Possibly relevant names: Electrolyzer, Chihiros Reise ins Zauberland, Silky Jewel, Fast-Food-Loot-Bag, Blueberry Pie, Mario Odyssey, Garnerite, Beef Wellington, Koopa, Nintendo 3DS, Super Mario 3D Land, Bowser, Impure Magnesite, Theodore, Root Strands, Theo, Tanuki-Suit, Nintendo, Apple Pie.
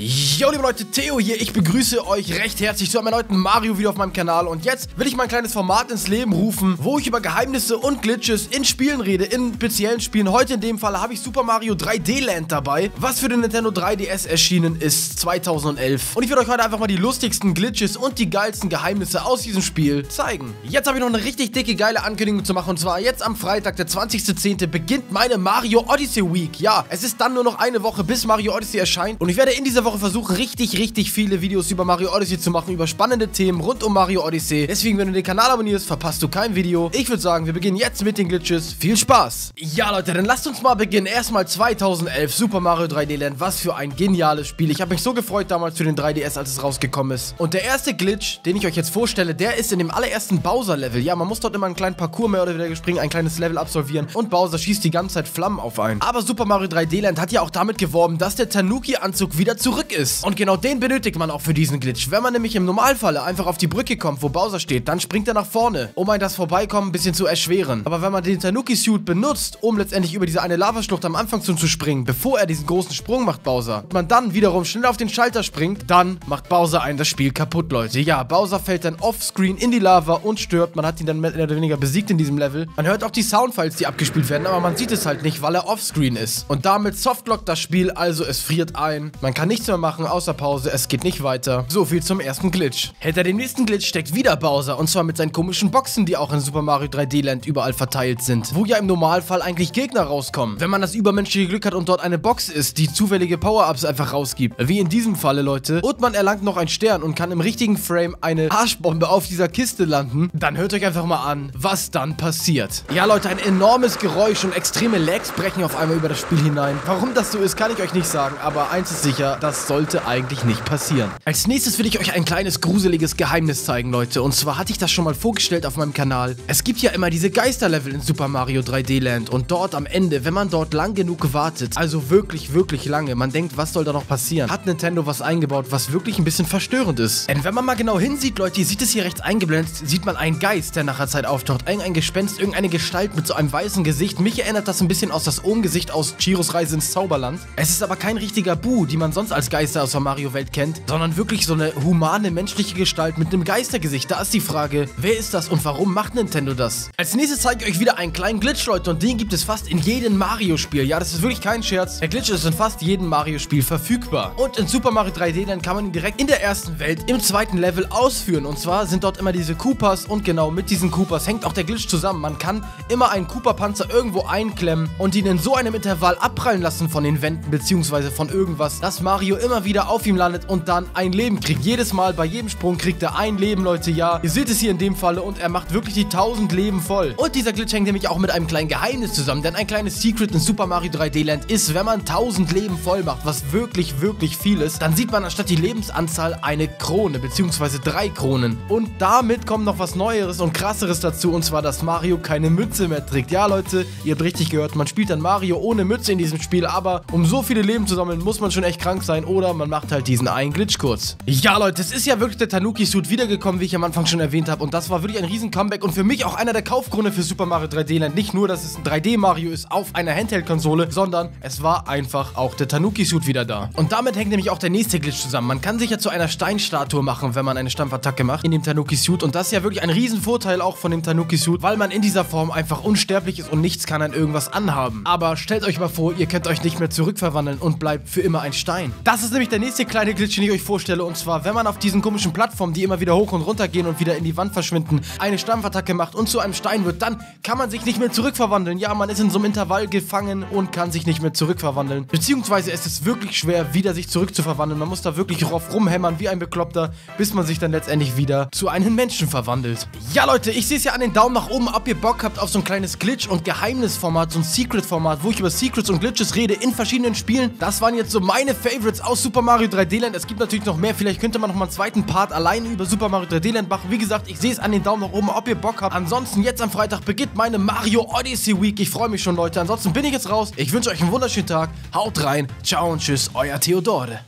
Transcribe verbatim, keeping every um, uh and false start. Jo, liebe Leute, Theo hier. Ich begrüße euch recht herzlich zu einem erneuten Mario-Video auf meinem Kanal. Und jetzt will ich mein kleines Format ins Leben rufen, wo ich über Geheimnisse und Glitches in Spielen rede, in speziellen Spielen. Heute in dem Fall habe ich Super Mario drei D Land dabei, was für den Nintendo drei D S erschienen ist zweitausendelf. Und ich werde euch heute einfach mal die lustigsten Glitches und die geilsten Geheimnisse aus diesem Spiel zeigen. Jetzt habe ich noch eine richtig dicke, geile Ankündigung zu machen. Und zwar jetzt am Freitag, der zwanzigste zehnte, beginnt meine Mario Odyssey Week. Ja, es ist dann nur noch eine Woche, bis Mario Odyssey erscheint. Und ich werde in dieser Woche versuchen, richtig, richtig viele Videos über Mario Odyssey zu machen, über spannende Themen rund um Mario Odyssey. Deswegen, wenn du den Kanal abonnierst, verpasst du kein Video. Ich würde sagen, wir beginnen jetzt mit den Glitches. Viel Spaß! Ja, Leute, dann lasst uns mal beginnen. Erstmal zweitausendelf Super Mario drei D Land. Was für ein geniales Spiel. Ich habe mich so gefreut damals für den drei D S, als es rausgekommen ist. Und der erste Glitch, den ich euch jetzt vorstelle, der ist in dem allerersten Bowser-Level. Ja, man muss dort immer einen kleinen Parcours mehr oder weniger springen, ein kleines Level absolvieren und Bowser schießt die ganze Zeit Flammen auf einen. Aber Super Mario drei D Land hat ja auch damit geworben, dass der Tanuki-Anzug wieder zurück ist. Und genau den benötigt man auch für diesen Glitch. Wenn man nämlich im Normalfall einfach auf die Brücke kommt, wo Bowser steht, dann springt er nach vorne, um ein das Vorbeikommen ein bisschen zu erschweren. Aber wenn man den Tanuki-Suit benutzt, um letztendlich über diese eine Lavaschlucht am Anfang zu, zu springen, bevor er diesen großen Sprung macht, Bowser, und man dann wiederum schnell auf den Schalter springt, dann macht Bowser einen das Spiel kaputt, Leute. Ja, Bowser fällt dann offscreen in die Lava und stirbt. Man hat ihn dann mehr oder weniger besiegt in diesem Level. Man hört auch die Soundfiles, die abgespielt werden, aber man sieht es halt nicht, weil er offscreen ist. Und damit softlockt das Spiel, also es friert ein. Man kann nichts mehr machen, außer Pause, es geht nicht weiter. So viel zum ersten Glitch. Hinter dem nächsten Glitch steckt wieder Bowser, und zwar mit seinen komischen Boxen, die auch in Super Mario drei D Land überall verteilt sind, wo ja im Normalfall eigentlich Gegner rauskommen, wenn man das übermenschliche Glück hat und dort eine Box ist, die zufällige Power-Ups einfach rausgibt, wie in diesem Falle, Leute, und man erlangt noch einen Stern und kann im richtigen Frame eine Arschbombe auf dieser Kiste landen, dann hört euch einfach mal an, was dann passiert. Ja, Leute, ein enormes Geräusch und extreme Lags brechen auf einmal über das Spiel hinein. Warum das so ist, kann ich euch nicht sagen, aber eins ist sicher, das sollte eigentlich nicht passieren. Als nächstes will ich euch ein kleines gruseliges Geheimnis zeigen, Leute. Und zwar hatte ich das schon mal vorgestellt auf meinem Kanal. Es gibt ja immer diese Geisterlevel in Super Mario drei D Land. Und dort am Ende, wenn man dort lang genug wartet, also wirklich, wirklich lange, man denkt, was soll da noch passieren? Hat Nintendo was eingebaut, was wirklich ein bisschen verstörend ist. Denn wenn man mal genau hinsieht, Leute, ihr seht es hier rechts eingeblendet, sieht man einen Geist, der nachher Zeit auftaucht. Irgendein Gespenst, irgendeine Gestalt mit so einem weißen Gesicht. Mich erinnert das ein bisschen aus das Ohmgesicht aus Chihiros Reise ins Zauberland. Es ist aber kein richtiger Bu, die man sonst als Geister aus der Mario-Welt kennt, sondern wirklich so eine humane, menschliche Gestalt mit einem Geistergesicht. Da ist die Frage, wer ist das und warum macht Nintendo das? Als nächstes zeige ich euch wieder einen kleinen Glitch, Leute, und den gibt es fast in jedem Mario-Spiel. Ja, das ist wirklich kein Scherz. Der Glitch ist in fast jedem Mario-Spiel verfügbar. Und in Super Mario drei D, dann kann man ihn direkt in der ersten Welt im zweiten Level ausführen. Und zwar sind dort immer diese Koopas und genau mit diesen Koopas hängt auch der Glitch zusammen. Man kann immer einen Koopa-Panzer irgendwo einklemmen und ihn in so einem Intervall abprallen lassen von den Wänden bzw. von irgendwas, das Mario Mario immer wieder auf ihm landet und dann ein Leben kriegt. Jedes Mal, bei jedem Sprung kriegt er ein Leben, Leute, ja. Ihr seht es hier in dem Falle und er macht wirklich die tausend Leben voll. Und dieser Glitch hängt nämlich auch mit einem kleinen Geheimnis zusammen, denn ein kleines Secret in Super Mario drei D Land ist, wenn man tausend Leben voll macht, was wirklich, wirklich viel ist, dann sieht man anstatt die Lebensanzahl eine Krone, beziehungsweise drei Kronen. Und damit kommt noch was Neueres und Krasseres dazu, und zwar, dass Mario keine Mütze mehr trägt. Ja, Leute, ihr habt richtig gehört, man spielt dann Mario ohne Mütze in diesem Spiel, aber um so viele Leben zu sammeln, muss man schon echt krank sein. Sein, oder man macht halt diesen einen Glitch kurz. Ja, Leute, es ist ja wirklich der Tanuki-Suit wiedergekommen, wie ich am Anfang schon erwähnt habe. Und das war wirklich ein riesen Comeback und für mich auch einer der Kaufgründe für Super Mario drei D Land. Nicht nur, dass es ein drei D Mario ist auf einer Handheld-Konsole, sondern es war einfach auch der Tanuki-Suit wieder da. Und damit hängt nämlich auch der nächste Glitch zusammen. Man kann sich ja zu einer Steinstatue machen, wenn man eine Stampfattacke macht in dem Tanuki-Suit. Und das ist ja wirklich ein riesen Vorteil auch von dem Tanuki-Suit, weil man in dieser Form einfach unsterblich ist und nichts kann an irgendwas anhaben. Aber stellt euch mal vor, ihr könnt euch nicht mehr zurückverwandeln und bleibt für immer ein Stein. Das ist nämlich der nächste kleine Glitch, den ich euch vorstelle. Und zwar, wenn man auf diesen komischen Plattformen, die immer wieder hoch und runter gehen und wieder in die Wand verschwinden, eine Stampfattacke macht und zu einem Stein wird, dann kann man sich nicht mehr zurückverwandeln. Ja, man ist in so einem Intervall gefangen und kann sich nicht mehr zurückverwandeln. Beziehungsweise es ist wirklich schwer, wieder sich zurückzuverwandeln. Man muss da wirklich drauf rumhämmern wie ein Bekloppter, bis man sich dann letztendlich wieder zu einem Menschen verwandelt. Ja, Leute, ich sehe es ja an den Daumen nach oben, ob ihr Bock habt auf so ein kleines Glitch- und Geheimnisformat, so ein Secret-Format, wo ich über Secrets und Glitches rede in verschiedenen Spielen. Das waren jetzt so meine Favorites aus Super Mario drei D Land. Es gibt natürlich noch mehr. Vielleicht könnte man noch mal einen zweiten Part alleine über Super Mario drei D Land machen. Wie gesagt, ich sehe es an den Daumen nach oben, ob ihr Bock habt. Ansonsten jetzt am Freitag beginnt meine Mario Odyssey Week. Ich freue mich schon, Leute. Ansonsten bin ich jetzt raus. Ich wünsche euch einen wunderschönen Tag. Haut rein. Ciao und tschüss. Euer Theodore.